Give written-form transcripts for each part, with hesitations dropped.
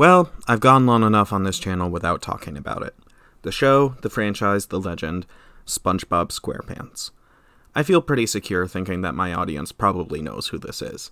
Well, I've gone long enough on this channel without talking about it. The show, the franchise, the legend, SpongeBob SquarePants. I feel pretty secure thinking that my audience probably knows who this is.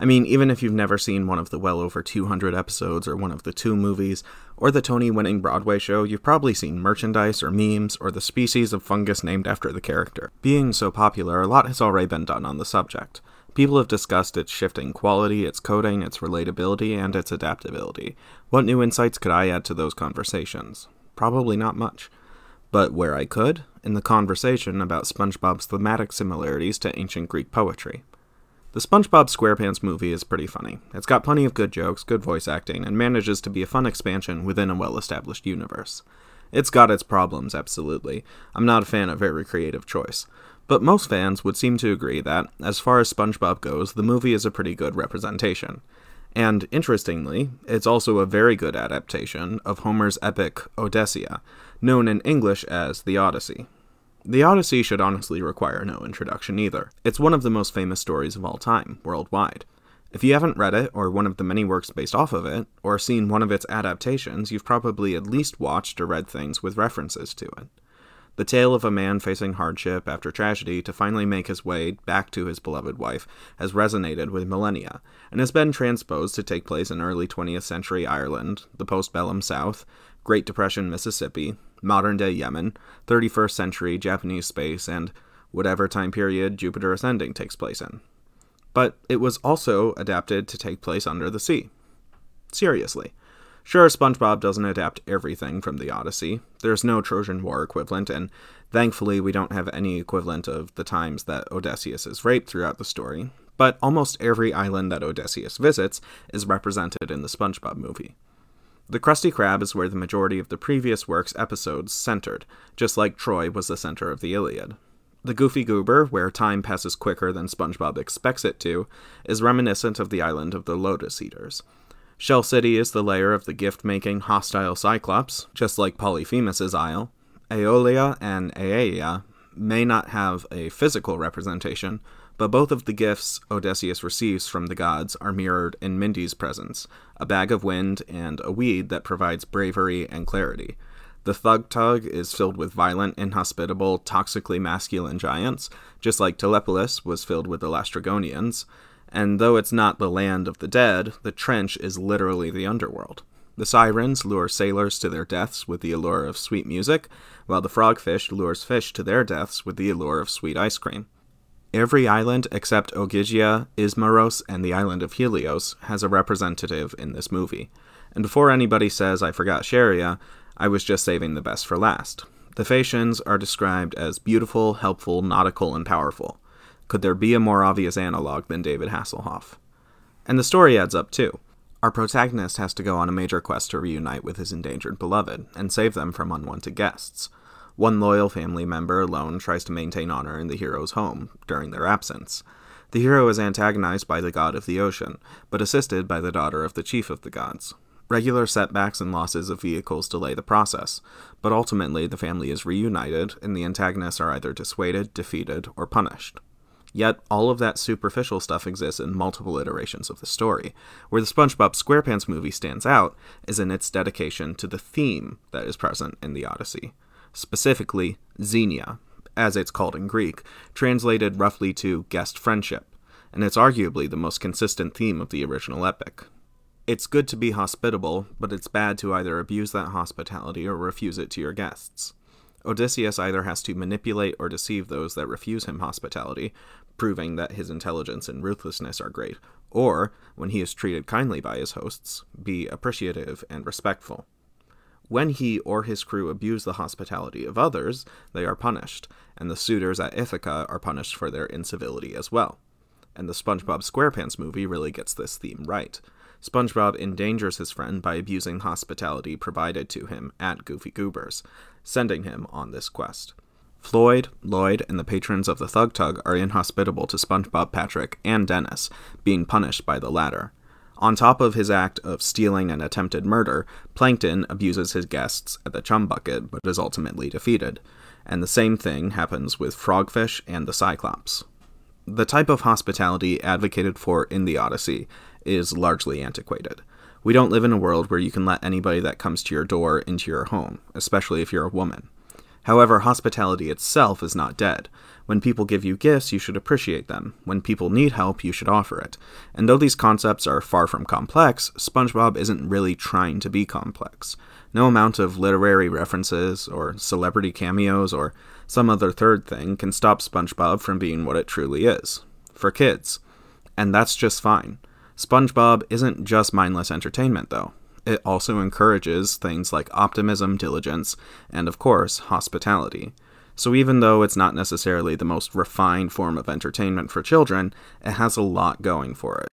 I mean, even if you've never seen one of the well over 200 episodes or one of the 2 movies, or the Tony-winning Broadway show, you've probably seen merchandise or memes or the species of fungus named after the character. Being so popular, a lot has already been done on the subject. People have discussed its shifting quality, its coding, its relatability, and its adaptability. What new insights could I add to those conversations? Probably not much. But where I could, in the conversation about SpongeBob's thematic similarities to ancient Greek poetry. The SpongeBob SquarePants movie is pretty funny. It's got plenty of good jokes, good voice acting, and manages to be a fun expansion within a well-established universe. It's got its problems, absolutely. I'm not a fan of every creative choice. But most fans would seem to agree that, as far as SpongeBob goes, the movie is a pretty good representation. And, interestingly, it's also a very good adaptation of Homer's epic Odysseia, known in English as The Odyssey. The Odyssey should honestly require no introduction either. It's one of the most famous stories of all time, worldwide. If you haven't read it, or one of the many works based off of it, or seen one of its adaptations, you've probably at least watched or read things with references to it. The tale of a man facing hardship after tragedy to finally make his way back to his beloved wife has resonated with millennia, and has been transposed to take place in early 20th century Ireland, the postbellum South, Great Depression Mississippi, modern-day Yemen, 31st century Japanese space, and whatever time period Jupiter Ascending takes place in. But it was also adapted to take place under the sea. Seriously. Sure, SpongeBob doesn't adapt everything from the Odyssey. There's no Trojan War equivalent, and thankfully we don't have any equivalent of the times that Odysseus is raped throughout the story, but almost every island that Odysseus visits is represented in the SpongeBob movie. The Krusty Krab is where the majority of the previous work's episodes centered, just like Troy was the center of the Iliad. The Goofy Goober, where time passes quicker than SpongeBob expects it to, is reminiscent of the island of the Lotus Eaters. Shell City is the lair of the gift-making hostile Cyclops, just like Polyphemus's Isle. Aeolia and Aeaea may not have a physical representation, but both of the gifts Odysseus receives from the gods are mirrored in Mindy's presence, a bag of wind and a weed that provides bravery and clarity. The Thug Tug is filled with violent, inhospitable, toxically masculine giants, just like Telepolis was filled with the Lestrigonians. And though it's not the land of the dead, the trench is literally the underworld. The sirens lure sailors to their deaths with the allure of sweet music, while the frogfish lures fish to their deaths with the allure of sweet ice cream. Every island except Ogygia, Ismaros, and the island of Helios has a representative in this movie. And before anybody says I forgot Charia, I was just saving the best for last. The Phaeacians are described as beautiful, helpful, nautical, and powerful. Could there be a more obvious analog than David Hasselhoff? And the story adds up, too. Our protagonist has to go on a major quest to reunite with his endangered beloved, and save them from unwanted guests. One loyal family member alone tries to maintain honor in the hero's home, during their absence. The hero is antagonized by the god of the ocean, but assisted by the daughter of the chief of the gods. Regular setbacks and losses of vehicles delay the process, but ultimately the family is reunited, and the antagonists are either dissuaded, defeated, or punished. Yet, all of that superficial stuff exists in multiple iterations of the story. Where the SpongeBob SquarePants movie stands out is in its dedication to the theme that is present in the Odyssey. Specifically, Xenia, as it's called in Greek, translated roughly to guest friendship, and it's arguably the most consistent theme of the original epic. It's good to be hospitable, but it's bad to either abuse that hospitality or refuse it to your guests. Odysseus either has to manipulate or deceive those that refuse him hospitality, proving that his intelligence and ruthlessness are great, or, when he is treated kindly by his hosts, be appreciative and respectful. When he or his crew abuse the hospitality of others, they are punished, and the suitors at Ithaca are punished for their incivility as well. And the SpongeBob SquarePants movie really gets this theme right. SpongeBob endangers his friend by abusing hospitality provided to him at Goofy Goober's, sending him on this quest. Floyd, Lloyd, and the patrons of the Thug Tug are inhospitable to SpongeBob, Patrick, and Dennis, being punished by the latter. On top of his act of stealing and attempted murder, Plankton abuses his guests at the Chum Bucket, but is ultimately defeated. And the same thing happens with Frogfish and the Cyclops. The type of hospitality advocated for in the Odyssey is largely antiquated. We don't live in a world where you can let anybody that comes to your door into your home, especially if you're a woman. However, hospitality itself is not dead. When people give you gifts, you should appreciate them. When people need help, you should offer it. And though these concepts are far from complex, SpongeBob isn't really trying to be complex. No amount of literary references, or celebrity cameos, or some other third thing can stop SpongeBob from being what it truly is. For kids. And that's just fine. SpongeBob isn't just mindless entertainment, though. It also encourages things like optimism, diligence, and of course, hospitality. So even though it's not necessarily the most refined form of entertainment for children, it has a lot going for it.